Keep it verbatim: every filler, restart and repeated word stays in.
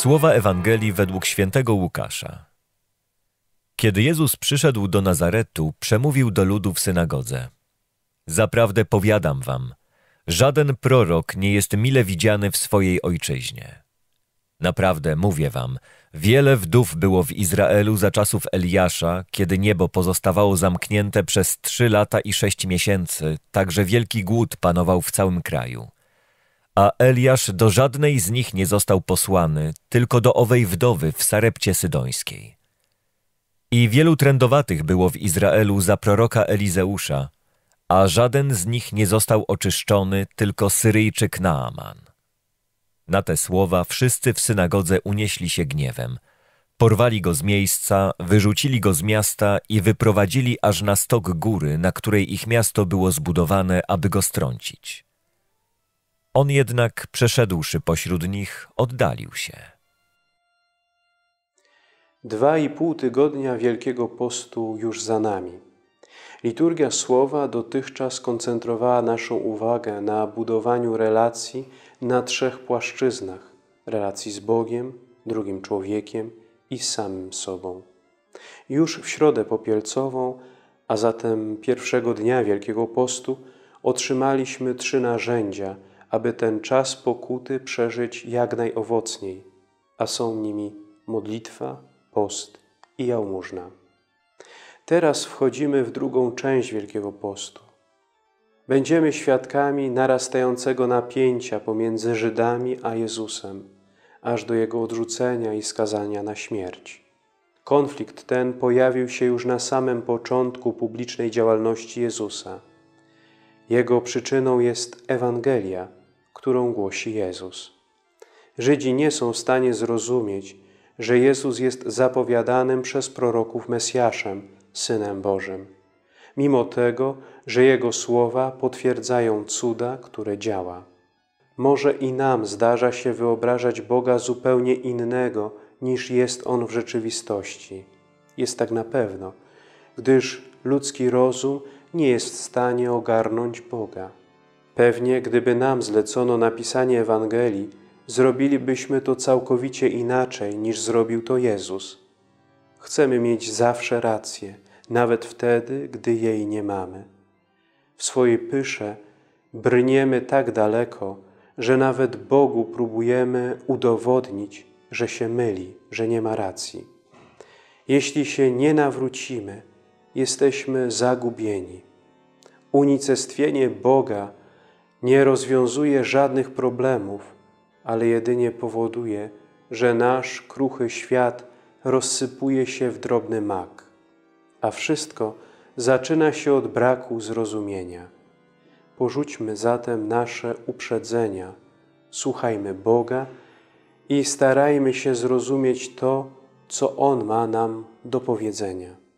Słowa Ewangelii według świętego Łukasza. Kiedy Jezus przyszedł do Nazaretu, przemówił do ludu w synagodze. Zaprawdę powiadam wam, żaden prorok nie jest mile widziany w swojej ojczyźnie. Naprawdę mówię wam, wiele wdów było w Izraelu za czasów Eliasza, kiedy niebo pozostawało zamknięte przez trzy lata i sześć miesięcy, tak że wielki głód panował w całym kraju. A Eliasz do żadnej z nich nie został posłany, tylko do owej wdowy w Sarepcie Sydońskiej. I wielu trędowatych było w Izraelu za proroka Elizeusza, a żaden z nich nie został oczyszczony, tylko Syryjczyk Naaman. Na te słowa wszyscy w synagodze unieśli się gniewem. Porwali go z miejsca, wyrzucili go z miasta i wyprowadzili aż na stok góry, na której ich miasto było zbudowane, aby go strącić. On jednak, przeszedłszy pośród nich, oddalił się. Dwa i pół tygodnia Wielkiego Postu już za nami. Liturgia Słowa dotychczas koncentrowała naszą uwagę na budowaniu relacji na trzech płaszczyznach – relacji z Bogiem, drugim człowiekiem i samym sobą. Już w Środę Popielcową, a zatem pierwszego dnia Wielkiego Postu, otrzymaliśmy trzy narzędzia, aby ten czas pokuty przeżyć jak najowocniej, a są nimi modlitwa, post i jałmużna. Teraz wchodzimy w drugą część Wielkiego Postu. Będziemy świadkami narastającego napięcia pomiędzy Żydami a Jezusem, aż do Jego odrzucenia i skazania na śmierć. Konflikt ten pojawił się już na samym początku publicznej działalności Jezusa. Jego przyczyną jest Ewangelia, którą głosi Jezus. Żydzi nie są w stanie zrozumieć, że Jezus jest zapowiadanym przez proroków Mesjaszem, Synem Bożym, mimo tego, że Jego słowa potwierdzają cuda, które działa. Może i nam zdarza się wyobrażać Boga zupełnie innego, niż jest On w rzeczywistości. Jest tak na pewno, gdyż ludzki rozum nie jest w stanie ogarnąć Boga. Pewnie, gdyby nam zlecono napisanie Ewangelii, zrobilibyśmy to całkowicie inaczej, niż zrobił to Jezus. Chcemy mieć zawsze rację, nawet wtedy, gdy jej nie mamy. W swojej pysze brniemy tak daleko, że nawet Bogu próbujemy udowodnić, że się myli, że nie ma racji. Jeśli się nie nawrócimy, jesteśmy zagubieni. Unicestwienie Boga nie rozwiązuje żadnych problemów, ale jedynie powoduje, że nasz kruchy świat rozsypuje się w drobny mak. A wszystko zaczyna się od braku zrozumienia. Porzućmy zatem nasze uprzedzenia, słuchajmy Boga i starajmy się zrozumieć to, co On ma nam do powiedzenia.